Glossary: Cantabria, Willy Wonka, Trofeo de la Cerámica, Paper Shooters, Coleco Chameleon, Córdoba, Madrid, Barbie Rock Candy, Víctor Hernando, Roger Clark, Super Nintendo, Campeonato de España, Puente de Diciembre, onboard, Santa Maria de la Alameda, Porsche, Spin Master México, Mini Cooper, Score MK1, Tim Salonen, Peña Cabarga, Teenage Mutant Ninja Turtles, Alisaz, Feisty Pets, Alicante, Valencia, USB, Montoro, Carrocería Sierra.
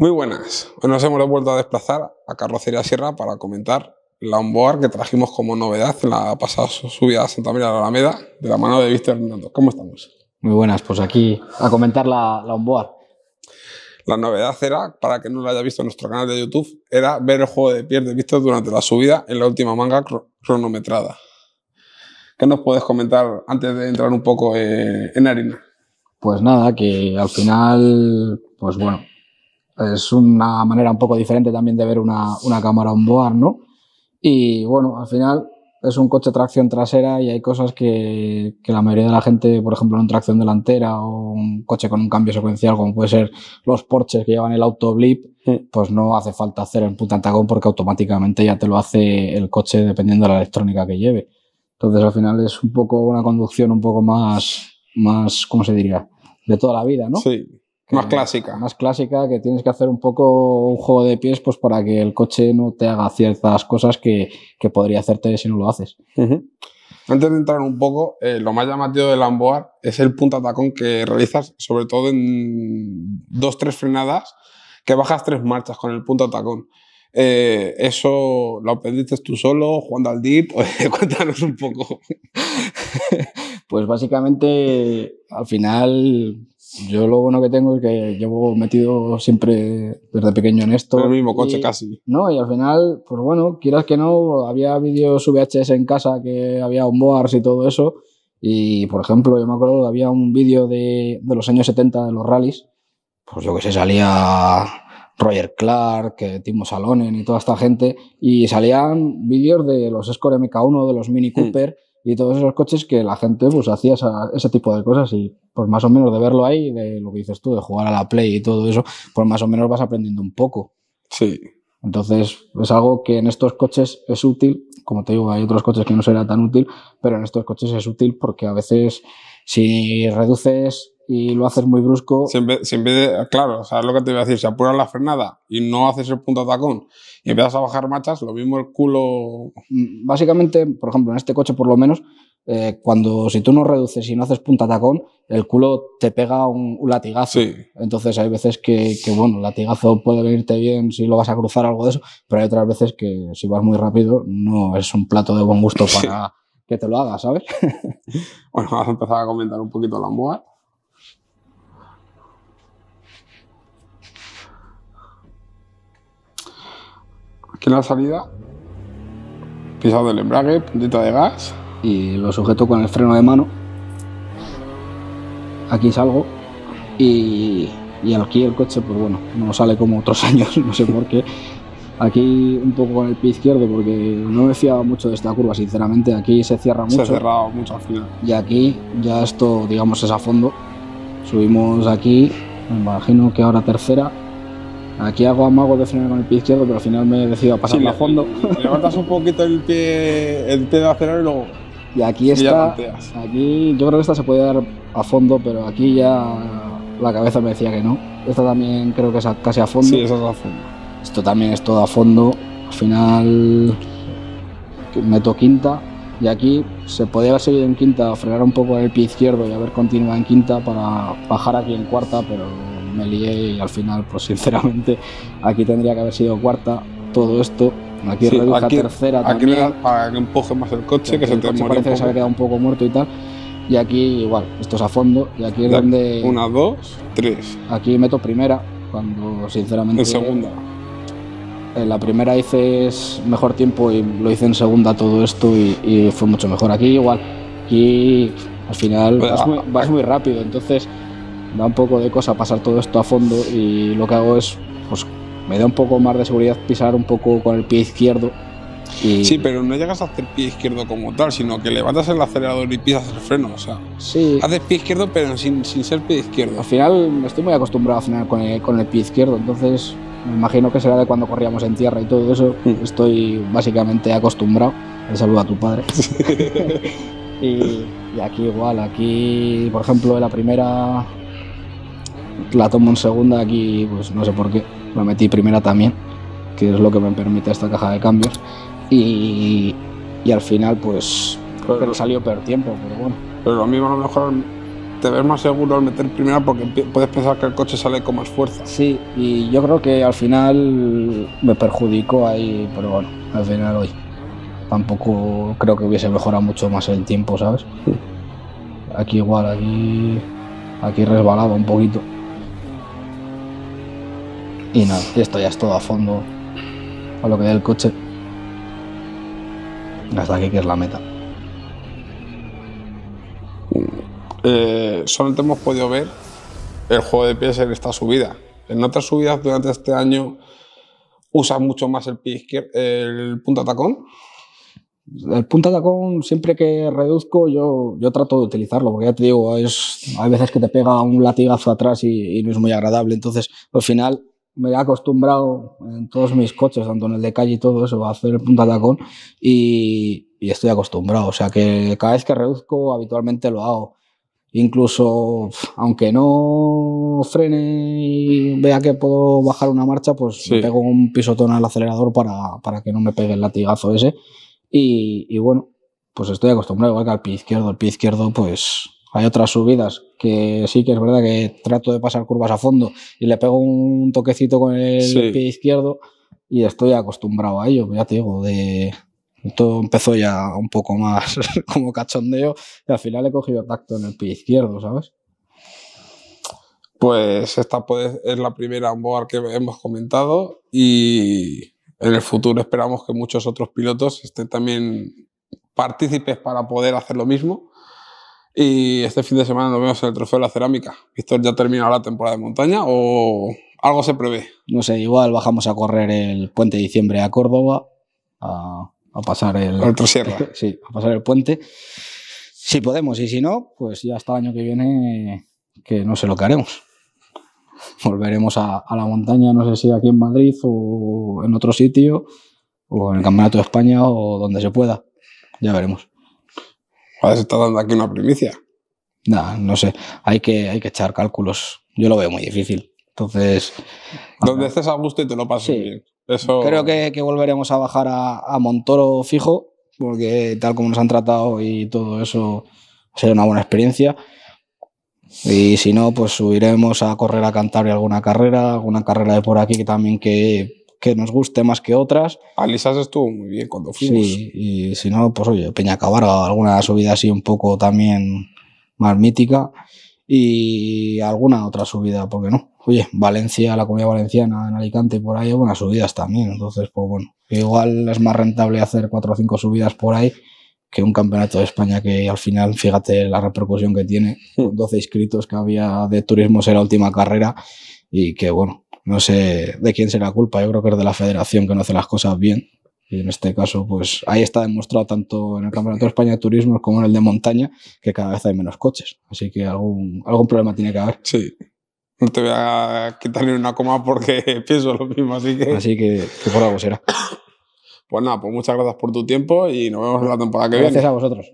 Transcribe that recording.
Muy buenas, hoy nos hemos vuelto a desplazar a Carrocería Sierra para comentar la onboard que trajimos como novedad en la pasada subida a Santa Maria de la Alameda de la mano de Víctor Hernando. ¿Cómo estamos? Muy buenas, pues aquí a comentar la onboard. La novedad era, para que no lo haya visto en nuestro canal de YouTube, era ver el juego de pies de Víctor durante la subida en la última manga cronometrada. ¿Qué nos puedes comentar antes de entrar un poco en harina? Pues nada, que al final, pues bueno, es una manera un poco diferente también de ver una cámara onboard, ¿no? Y bueno, al final es un coche tracción trasera y hay cosas que la mayoría de la gente, por ejemplo, en tracción delantera o un coche con un cambio secuencial, como puede ser los Porsches que llevan el auto blip, pues no hace falta hacer el puntantacón porque automáticamente ya te lo hace el coche dependiendo de la electrónica que lleve. Entonces al final es un poco una conducción un poco más, ¿cómo se diría? De toda la vida, ¿no? Sí. Más clásica. Más clásica, que tienes que hacer un poco un juego de pies pues para que el coche no te haga ciertas cosas que podría hacerte si no lo haces. Antes de entrar un poco, lo más llamativo del onboard es el puntatacón que realizas, sobre todo en 2-3 frenadas, que bajas 3 marchas con el puntatacón. ¿Eso lo aprendiste tú solo, jugando al DIT? Cuéntanos un poco. Pues básicamente, al final, yo lo bueno que tengo es que llevo metido siempre desde pequeño en esto. En el mismo coche casi. No, y al final, pues bueno, quieras que no, había vídeos VHS en casa que había onboards y todo eso. Y, por ejemplo, yo me acuerdo que había un vídeo de los años 70 de los rallies. Pues yo que sé, salía Roger Clark, Tim Salonen y toda esta gente. Y salían vídeos de los Score MK1, de los Mini Cooper y todos esos coches que la gente pues hacía ese tipo de cosas y pues más o menos de verlo ahí, de lo que dices tú, de jugar a la Play y todo eso, pues más o menos vas aprendiendo un poco. Sí. Entonces es algo que en estos coches es útil, como te digo, hay otros coches que no será tan útil, pero en estos coches es útil porque a veces si reduces y lo haces muy brusco... claro, ¿sabes lo que te iba a decir? Si apuras la frenada y no haces el puntatacón y empiezas a bajar marchas, lo mismo el culo... Básicamente, por ejemplo, en este coche por lo menos, si tú no reduces y no haces puntatacón, el culo te pega un latigazo. Sí. Entonces hay veces que bueno, el latigazo puede venirte bien si lo vas a cruzar algo de eso, pero hay otras veces que si vas muy rápido no es un plato de buen gusto para que te lo hagas, ¿sabes? Bueno, vamos a empezar a comentar un poquito la onboard. Aquí en la salida, pisado del embrague, puntita de gas. Y lo sujeto con el freno de mano. Aquí salgo. Y aquí el coche, pues bueno, no sale como otros años, no sé por qué. Aquí un poco con el pie izquierdo, porque no me fiaba mucho de esta curva, sinceramente. Aquí se cierra mucho. Se ha cerrado mucho al final. Y aquí ya esto, digamos, es a fondo. Subimos aquí, me imagino que ahora tercera. Aquí hago amago de frenar con el pie izquierdo, pero al final me decido a pasarlo a fondo. Levantas un poquito el pie de acelerador y luego... Y aquí está, aquí yo creo que esta se puede dar a fondo, pero aquí ya la cabeza me decía que no. Esta también creo que es casi a fondo. Sí, esa es a fondo. Esto también es todo a fondo. Al final meto quinta y aquí se podía haber seguido en quinta, frenar un poco el pie izquierdo y haber continuado en quinta para bajar aquí en cuarta, pero... me lié y al final, pues sinceramente, aquí tendría que haber sido cuarta todo esto. Aquí sí, reduje a tercera también. Aquí para que empuje más el coche, que se te muere un poco. Que se había quedado un poco muerto y tal. Y aquí igual, esto es a fondo. Y aquí es donde... 1, 2, 3. Aquí meto primera, cuando sinceramente... En segunda. En la primera hice mejor tiempo y lo hice en segunda todo esto y fue mucho mejor. Aquí igual, aquí al final vas muy rápido, entonces... da un poco de cosa pasar todo esto a fondo y lo que hago es, pues me da un poco más de seguridad pisar un poco con el pie izquierdo. Y... sí, pero no llegas a hacer pie izquierdo como tal, sino que levantas el acelerador y pisas el freno, o sea, sí. Haces pie izquierdo pero sin ser pie izquierdo. Al final estoy muy acostumbrado a frenar con el pie izquierdo, entonces me imagino que será de cuando corríamos en tierra y todo eso, estoy básicamente acostumbrado. El saludo a tu padre. y aquí igual, aquí por ejemplo en la primera... la tomo en segunda, aquí pues no sé por qué, me metí primera también, que es lo que me permite esta caja de cambios, y al final pues creo que salió peor tiempo, pero bueno. Pero lo mismo a lo mejor te ves más seguro al meter primera porque puedes pensar que el coche sale con más fuerza. Sí, y yo creo que al final me perjudicó ahí, pero bueno, al final hoy tampoco creo que hubiese mejorado mucho más el tiempo, ¿sabes? Sí. Aquí igual, aquí resbalaba un poquito. Y nada, esto ya es todo a fondo, a lo que da el coche. Hasta aquí, que es la meta. Solamente hemos podido ver el juego de pies en esta subida. En otras subidas durante este año usas mucho más el pie izquierdo, el punta tacón. El punta tacón, siempre que reduzco, yo trato de utilizarlo, porque ya te digo, hay veces que te pega un latigazo atrás y no es muy agradable. Entonces, al final, me he acostumbrado en todos mis coches, tanto en el de calle y todo eso, a hacer el punta tacón y estoy acostumbrado. O sea, que cada vez que reduzco, habitualmente lo hago. Incluso, aunque no frene y vea que puedo bajar una marcha, pues sí, me pego un pisotón al acelerador para que no me pegue el latigazo ese. Y bueno, pues estoy acostumbrado, igual que al pie izquierdo. El pie izquierdo, pues hay otras subidas que sí que es verdad que trato de pasar curvas a fondo y le pego un toquecito con el pie izquierdo y estoy acostumbrado a ello. Ya te digo, todo empezó ya un poco más como cachondeo y al final he cogido tacto en el pie izquierdo, ¿sabes? Pues esta es la primera onboard que hemos comentado y en el futuro esperamos que muchos otros pilotos estén también partícipes para poder hacer lo mismo. Y este fin de semana nos vemos en el Trofeo de la Cerámica. ¿Víctor ya terminó la temporada de montaña o algo se prevé? No sé, igual bajamos a correr el Puente de Diciembre a Córdoba, a pasar el Sierra. Sí, a pasar el puente. Si podemos, y si no, pues ya hasta el año que viene, que no sé lo que haremos. Volveremos a la montaña, no sé si aquí en Madrid o en otro sitio, o en el Campeonato de España o donde se pueda. Ya veremos. Ahora se está dando aquí una primicia. Nah, no sé, hay que echar cálculos. Yo lo veo muy difícil. Entonces, donde estés a gusto y te lo pases bien. Eso... Creo que volveremos a bajar a Montoro fijo, porque tal como nos han tratado y todo eso, será una buena experiencia. Y si no, pues subiremos a correr a Cantabria alguna carrera de por aquí que también que nos guste más que otras. Alisaz estuvo muy bien cuando fuimos. Sí, y si no, pues oye, Peña Cabarga, alguna subida así un poco también más mítica y alguna otra subida, ¿por qué no? Oye, Valencia, la Comunidad Valenciana, en Alicante, por ahí hay buenas subidas también. Entonces, pues bueno, igual es más rentable hacer 4 o 5 subidas por ahí que un campeonato de España que al final, fíjate la repercusión que tiene, 12 inscritos que había de turismo en la última carrera y que bueno, no sé de quién será culpa, yo creo que es de la federación que no hace las cosas bien y en este caso pues ahí está demostrado tanto en el Campeonato de España de Turismo como en el de Montaña que cada vez hay menos coches, así que algún problema tiene que haber. Sí, no te voy a quitar ni una coma porque pienso lo mismo, así que por algo será. Pues nada, pues muchas gracias por tu tiempo y nos vemos la temporada que viene. Gracias a vosotros.